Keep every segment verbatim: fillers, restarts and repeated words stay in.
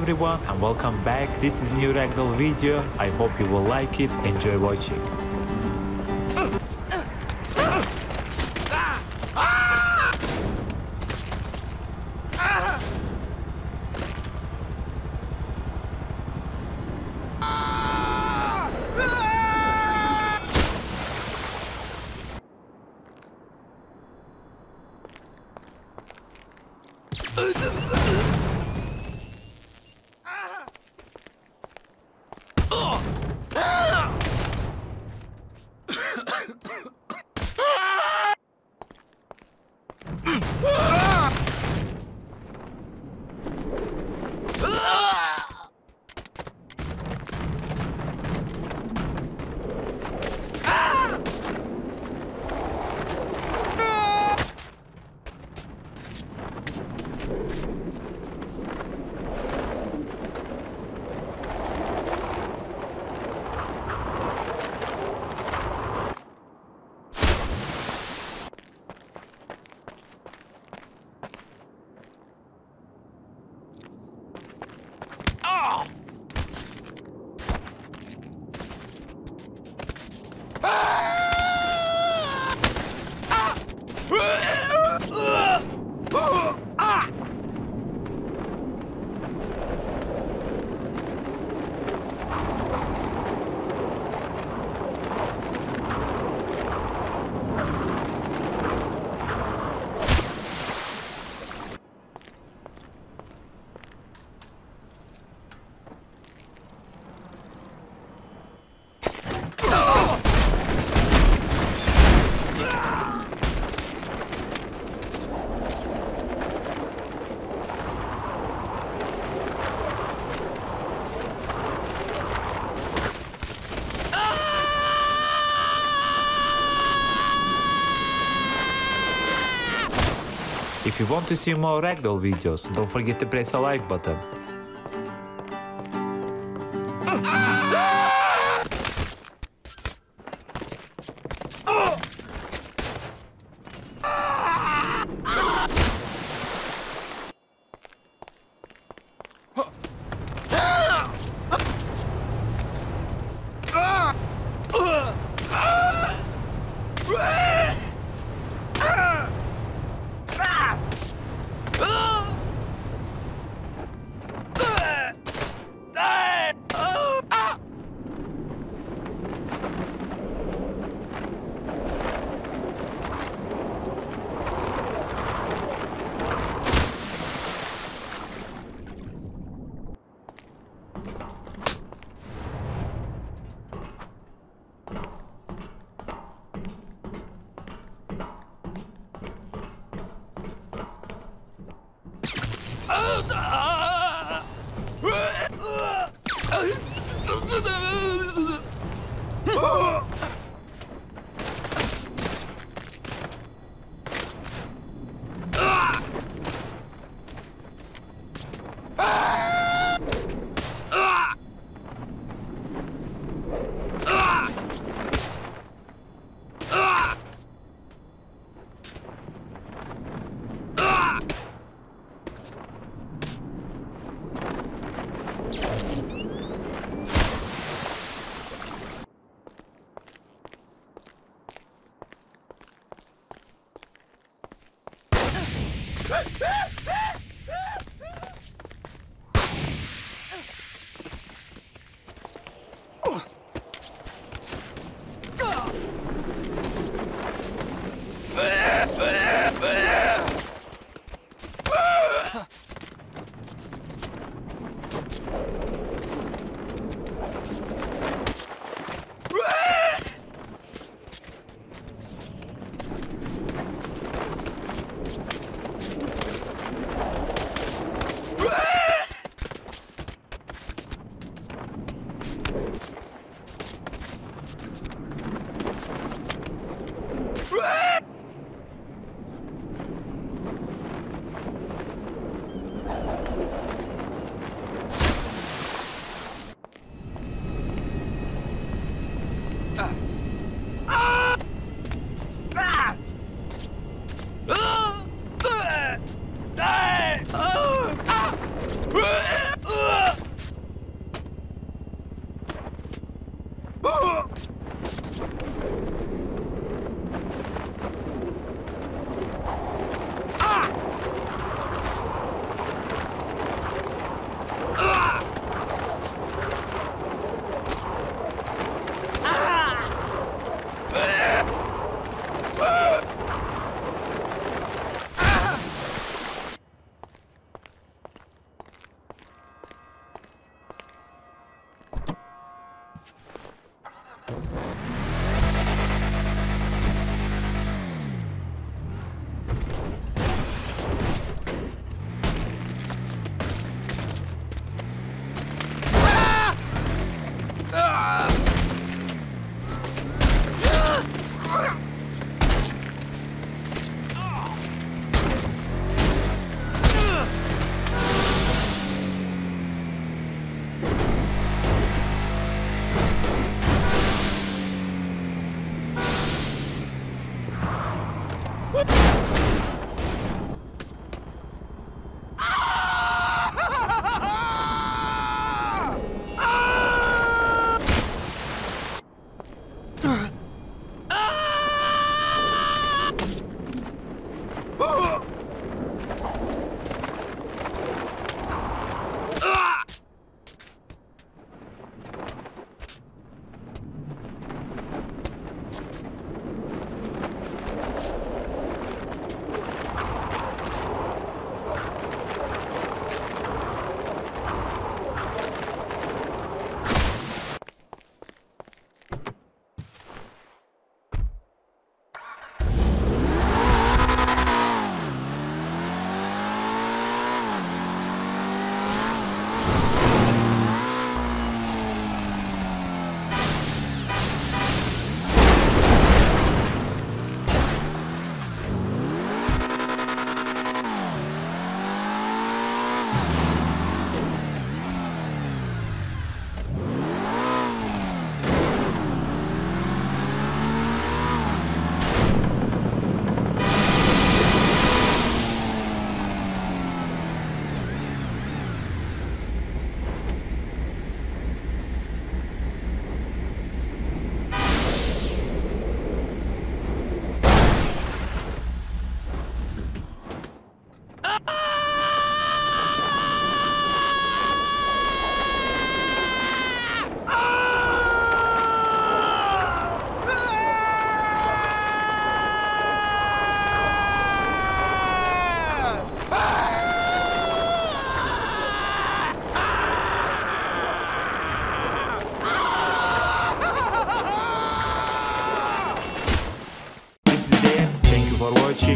everyone and welcome back. This is new ragdoll video. I hope you will like it. Enjoy watching. If you want to see more ragdoll videos, don't forget to press the like button.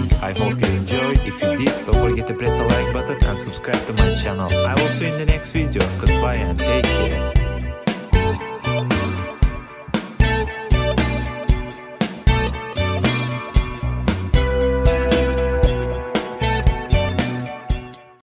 watching. I hope you enjoyed. If you did, don't forget to press the like button and subscribe to my channel. I will see you in the next video. Goodbye and take care.